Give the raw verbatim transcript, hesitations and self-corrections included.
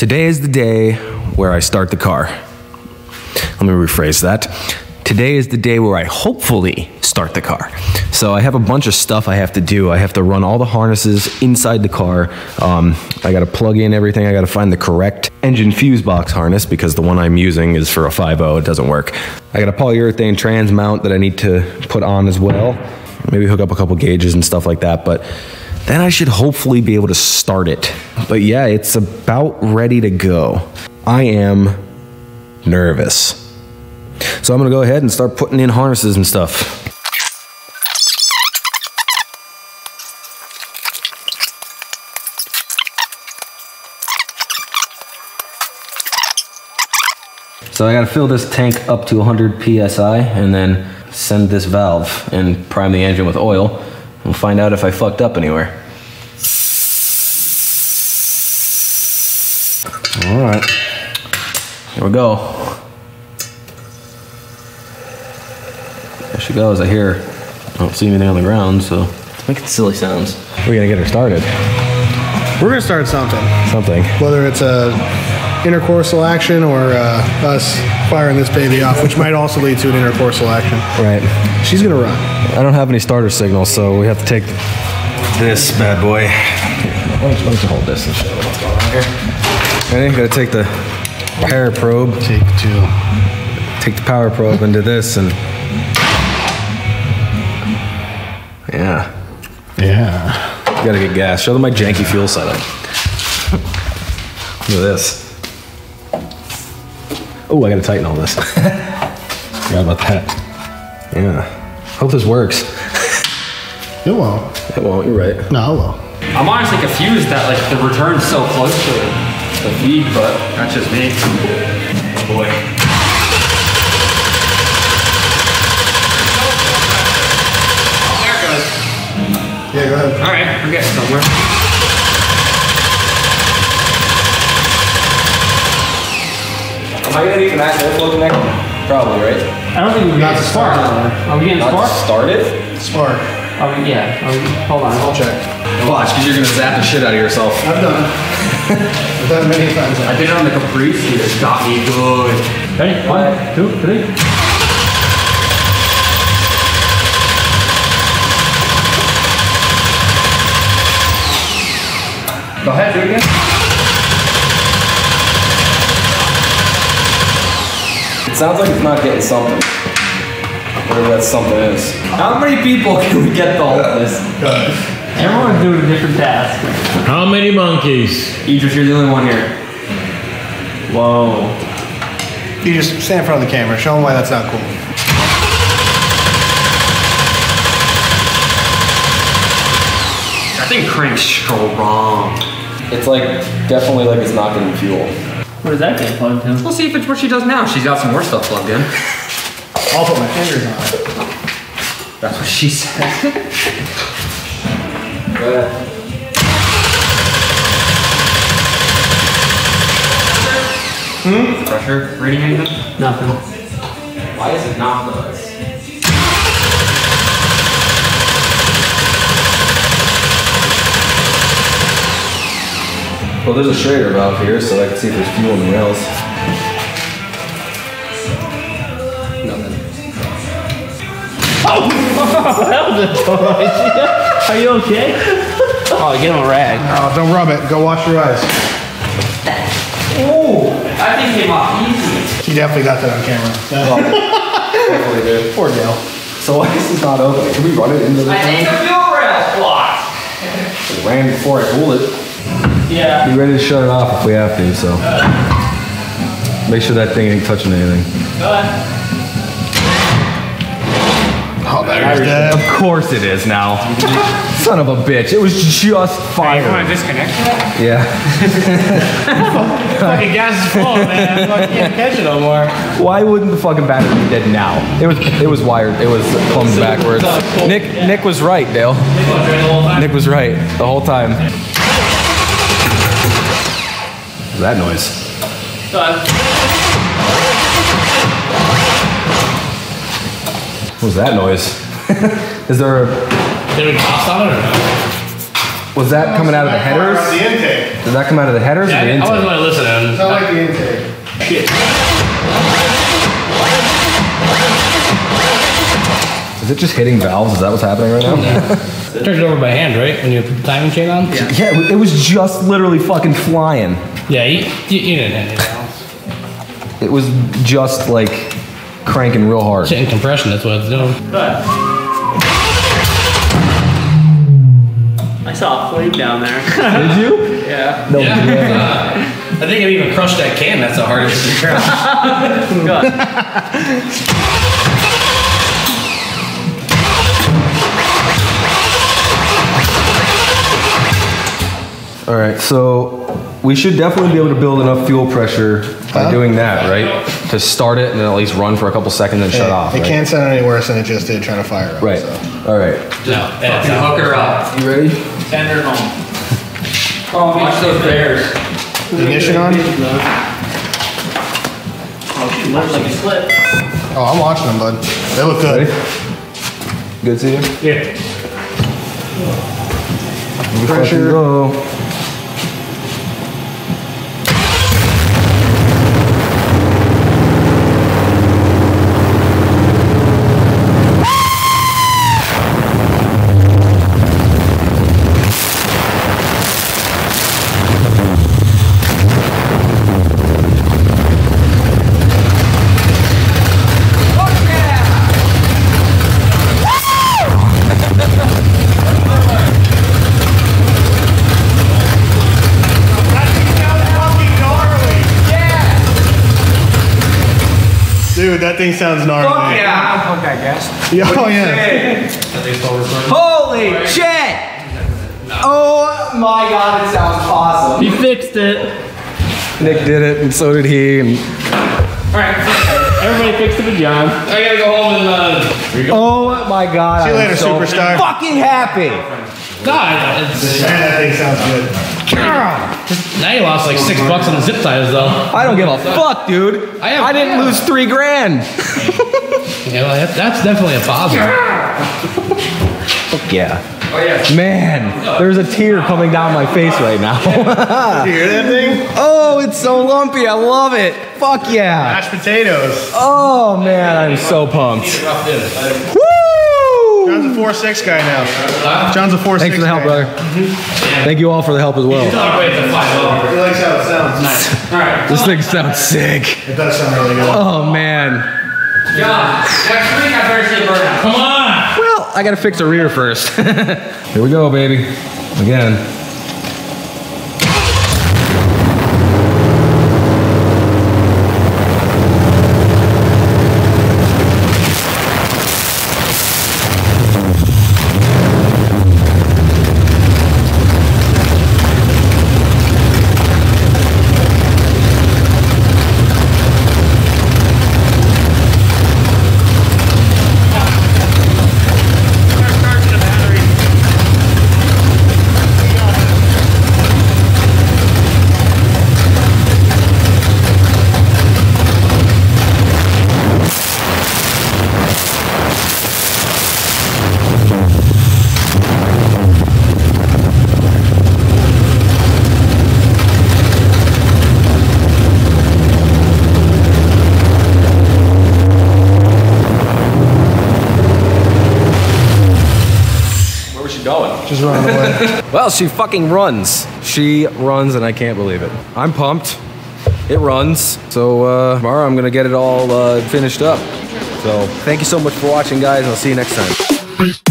Today is the day where I start the car. Let me rephrase that. Today is the day where I hopefully start the car. So I have a bunch of stuff I have to do. I have to run all the harnesses inside the car. Um, I gotta plug in everything. I gotta find the correct engine fuse box harness because the one I'm using is for a five oh, it doesn't work. I got a polyurethane trans mount that I need to put on as well. Maybe hook up a couple gauges and stuff like that, but then I should hopefully be able to start it. But yeah, it's about ready to go. I am nervous. So I'm gonna go ahead and start putting in harnesses and stuff. So I gotta fill this tank up to one hundred P S I and then send this valve and prime the engine with oil. We'll find out if I fucked up anywhere. All right, here we go. There she goes, I hear her. I don't see anything on the ground, so it's making silly sounds. We're gonna get her started. We're gonna start something. Something. Whether it's a intercoursal action or uh, us firing this baby off, which might also lead to an intercoursal action. Right. She's gonna run. I don't have any starter signals, so we have to take this bad boy. Why don't you hold this and show what's going on here? Ready? Gotta take the power probe. Take two. Take the power probe into this and. Yeah. Yeah. You gotta get gas. Show them my janky fuel setup. Look at this. Oh, I gotta tighten all this. Forgot about that. Yeah. Hope this works. It won't. It won't, you're right. No, it won't. I'm honestly confused that like the return's so close to it. The feed, but that's just me. Oh boy. There it goes. Yeah, go ahead. All right, we're getting somewhere. Am I gonna need an actual flow connector? Probably, right? I don't think we're gonna spark. Are we getting spark? Start it? Spark. Are we, yeah. Are we, hold on. I'll check. Watch, because you're gonna zap the shit out of yourself. I've done it. I've done it many times. I did it on the Caprice. You just got me good. Ready? One, two, three. Go ahead, do it again. Sounds like it's not getting something. Whatever that something is. How many people can we get to all of this? Everyone's doing a different task. How many monkeys? Idris, you're the only one here. Whoa. You just stand in front of the camera. Show them why that's not cool. That thing cranks so wrong. It's like, definitely like it's not getting fuel. What does that get plugged in? We'll see if it's what she does now. She's got some more stuff plugged in. I'll put my fingers on it. That's what she said. Go ahead. Hmm? Pressure reading anything? Nothing. Why is it not those? Well, there's a Schrader valve here, so I can see if there's fuel in the rails. Nothing. Oh! That was a toy. Are you okay? Oh, get him a rag. Oh, don't rub it. Go wash your eyes. Oh! That thing came off easy. He definitely got that on camera. Oh, definitely did. Poor Dale. So why is this not open? Can we run it into the I need the fuel rail block! It ran before I pulled it. Yeah. Be ready to shut it off if we have to, so. Make sure that thing ain't touching anything. Go ahead. Oh, that is dead. Of course it is now. Son of a bitch, it was just fire. Hey, you want to disconnect that? Yeah. Fucking gas is full, man. I can't catch it no more. Why wouldn't the fucking battery be dead now? It was it was wired, it was plumbed backwards. Nick, yeah. Nick was right, Dale. Nick was right the whole time. Nick was right the whole time. That noise. Done. What was that noise? Is there a... Did it cost on it or no? Was that coming out of the headers? The intake. Did that come out of the headers yeah, or the intake? I wasn't really listening. It sounded like the intake. Shit. Is it just hitting valves? Is that what's happening right now? No. Turned it over by hand, right? When you put the timing chain on? Yeah, yeah, it was just literally fucking flying. Yeah, you, you, you didn't hit any valves. It was just like cranking real hard. It's hitting compression, that's what it's doing. But I saw a flame down there. Did you? Yeah. No. Yeah. Yeah. Uh, I think I've even crushed that can. That's the hardest to crush. God. All right, so we should definitely be able to build enough fuel pressure by huh? doing that, right? To start it and then at least run for a couple seconds and it, shut off. It right? can't sound any worse than it just did trying to fire up. Right. So. All right. No, and hook her up. You ready? Send her home. Oh, watch those bears. Ignition on? Oh, she looks like a slip. Oh, I'm watching them, bud. They look good. Ready? Good to see you? Yeah. Pressure. Pressure. Go. Dude, that thing sounds gnarly. Fuck yeah! Fuck that gas. Yeah, oh yeah. Holy shit! Oh my god, it sounds awesome. He fixed it. Nick did it, and so did he. And... All right, everybody fixed it with John. I gotta go home and. Uh, go. Oh my god! See you later, so superstar. Fucking happy. God, it's, man, that thing sounds good. Now you lost like six bucks on the zip ties though. I don't give a fuck, dude. I, I didn't lose three grand. Yeah, well, that's definitely a positive. Fuck yeah. Oh, yeah. Man, there's a tear coming down my face right now. Did you hear that thing? Oh, it's so lumpy. I love it. Fuck yeah. Mashed potatoes. Oh man, I'm so pumped. John's a four six guy now. John's a four six guy. Thanks for the help, brother. Mm-hmm. Thank you all for the help as well. He likes how it sounds. Nice. All right. This thing sounds sick. It does sound really good. Oh, man. John, next week I better see a burnout. Come on. Well, I got to fix a rear first. Here we go, baby. Again. She's running away. Well, she fucking runs. She runs and I can't believe it. I'm pumped. It runs. So uh, tomorrow I'm gonna get it all uh, finished up. So thank you so much for watching, guys. I'll see you next time.